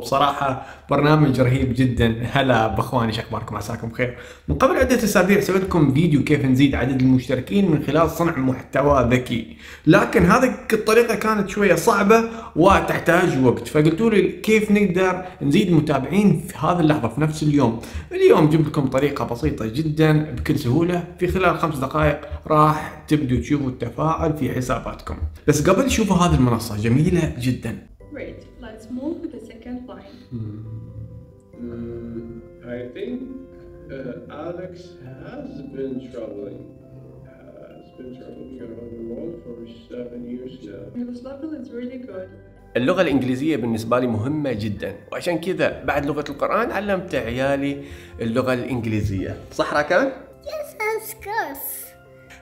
بصراحة برنامج رهيب جدا. هلا باخواني، شخباركم؟ عساكم بخير. من قبل عدة اسابيع سويت لكم فيديو كيف نزيد عدد المشتركين من خلال صنع محتوى ذكي، لكن هذه الطريقة كانت شوية صعبة وتحتاج وقت، فقلتوا لي كيف نقدر نزيد متابعين في هذه اللحظة في نفس اليوم. اليوم جبت لكم طريقة بسيطة جدا بكل سهولة، في خلال 5 دقائق راح تبدوا تشوفوا التفاعل في حساباتكم. بس قبل شوفوا هذه المنصة جميلة جدا. Great. Let's move to the second line. I think Alex has been traveling around the world for 7 years now. His level is really good. اللغة الإنجليزية بالنسبة لي مهمة جدا، وعشان كذا بعد لغة القرآن علمت عيالي اللغة الإنجليزية. صح راكان؟ Yes, of course.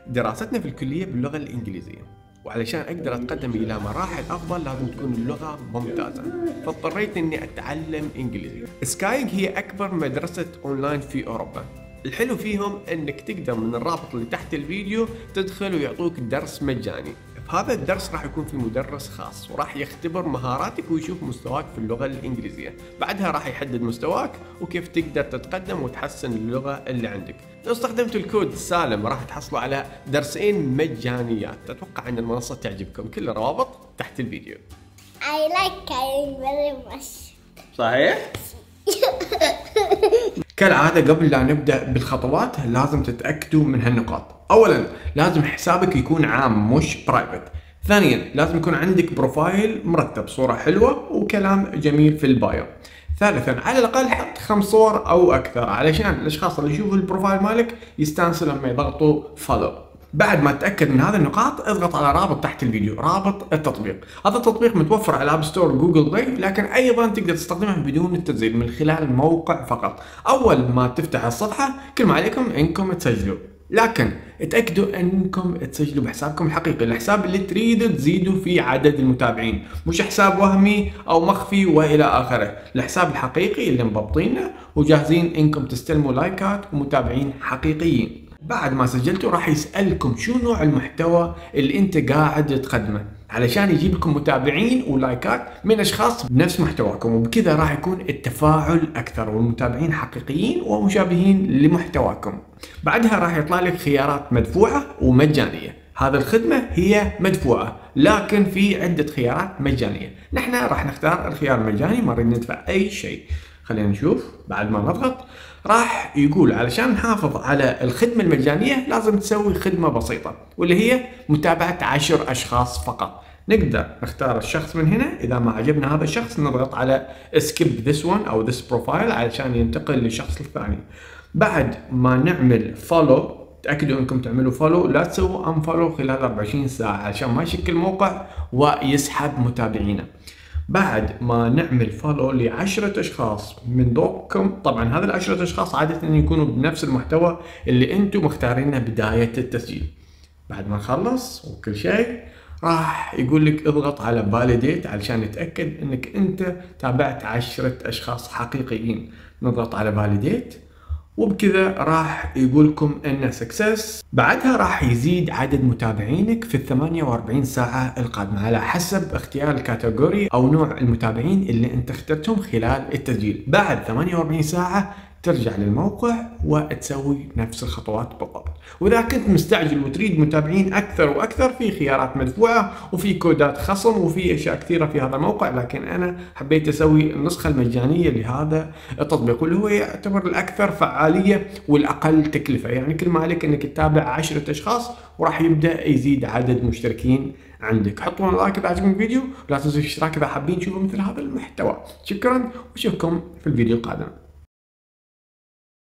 دراستنا في الكلية باللغة الإنجليزية، وعلشان أقدر أتقدم إلى مراحل أفضل لازم تكون اللغة ممتازة، فاضطريت إني أتعلم إنجليزي. سكاينغ هي أكبر مدرسة أونلاين في أوروبا. الحلو فيهم إنك تقدر من الرابط اللي تحت الفيديو تدخل ويعطوك درس مجاني. في هذا الدرس راح يكون في مدرس خاص وراح يختبر مهاراتك ويشوف مستواك في اللغة الإنجليزية، بعدها راح يحدد مستواك وكيف تقدر تتقدم وتحسن اللغة اللي عندك. لو استخدمت الكود سالم راح تحصلوا على درسين مجانيات. أتوقع أن المنصة تعجبكم، كل الروابط تحت الفيديو. I like it very much. صحيح؟ كالعادة قبل لا نبدأ بالخطوات لازم تتأكدوا من هالنقاط. أولا لازم حسابك يكون عام مش برايفت. ثانيا لازم يكون عندك بروفايل مرتب، صورة حلوة وكلام جميل في البايو. ثالثا على الأقل حط 5 صور أو أكثر علشان الأشخاص اللي يشوفوا البروفايل مالك يستانسوا لما يضغطوا فولو. بعد ما تتأكد من هذه النقاط اضغط على رابط تحت الفيديو، رابط التطبيق. هذا التطبيق متوفر على اب ستور جوجل بلاي، لكن ايضا تقدر تستخدمه بدون التسجيل من خلال الموقع فقط. اول ما تفتح الصفحة كل ما عليكم انكم تسجلوا، لكن اتأكدوا انكم تسجلوا بحسابكم الحقيقي، الحساب اللي تريدوا تزيدوا فيه عدد المتابعين، مش حساب وهمي او مخفي والى اخره، الحساب الحقيقي اللي مضبطينه وجاهزين انكم تستلموا لايكات ومتابعين حقيقيين. بعد ما سجلتوا راح يسألكم شو نوع المحتوى اللي انت قاعد تقدمه علشان يجيب لكم متابعين ولايكات من اشخاص بنفس محتواكم، وبكذا راح يكون التفاعل اكثر والمتابعين حقيقيين ومشابهين لمحتواكم. بعدها راح يطلع لك خيارات مدفوعة ومجانية. هذه الخدمة هي مدفوعة لكن في عدة خيارات مجانية، نحن راح نختار الخيار المجاني، ما نريد ندفع اي شيء. خلينا نشوف. بعد ما نضغط راح يقول علشان نحافظ على الخدمة المجانية لازم تسوي خدمة بسيطة واللي هي متابعة 10 أشخاص فقط. نقدر نختار الشخص من هنا، إذا ما عجبنا هذا الشخص نضغط على skip this one أو this profile علشان ينتقل للشخص الثاني. بعد ما نعمل follow تأكدوا أنكم تعملوا follow، لا تسووا unfollow خلال 24 ساعة علشان ما يشكل الموقع ويسحب متابعينا. بعد ما نعمل فولو ل10 أشخاص من ذوقكم، طبعا هذا ال10 أشخاص عادة يكونوا بنفس المحتوى اللي انتم مختارينه بداية التسجيل. بعد ما نخلص وكل شيء راح يقول لك اضغط على فاليديت علشان نتأكد انك انت تابعت 10 أشخاص حقيقيين. نضغط على فاليديت وبكذا راح يقولكم انه سكسس. بعدها راح يزيد عدد متابعينك في 48 ساعة القادمة على حسب اختيار الكاتيجوري او نوع المتابعين اللي انت اخترتهم خلال التسجيل. بعد 48 ساعة ترجع للموقع وتسوي نفس الخطوات بالضبط. واذا كنت مستعجل وتريد متابعين اكثر واكثر في خيارات مدفوعة وفي كودات خصم وفي اشياء كثيرة في هذا الموقع، لكن انا حبيت اسوي النسخة المجانية لهذا التطبيق واللي هو يعتبر الاكثر فعالية والاقل تكلفة، يعني كل ما عليك انك تتابع 10 أشخاص وراح يبدأ يزيد عدد مشتركين عندك. حطوا لايك اذا عجبكم الفيديو ولا تنسوا الاشتراك اذا حابين تشوفوا مثل هذا المحتوى. شكرا واشوفكم في الفيديو القادم.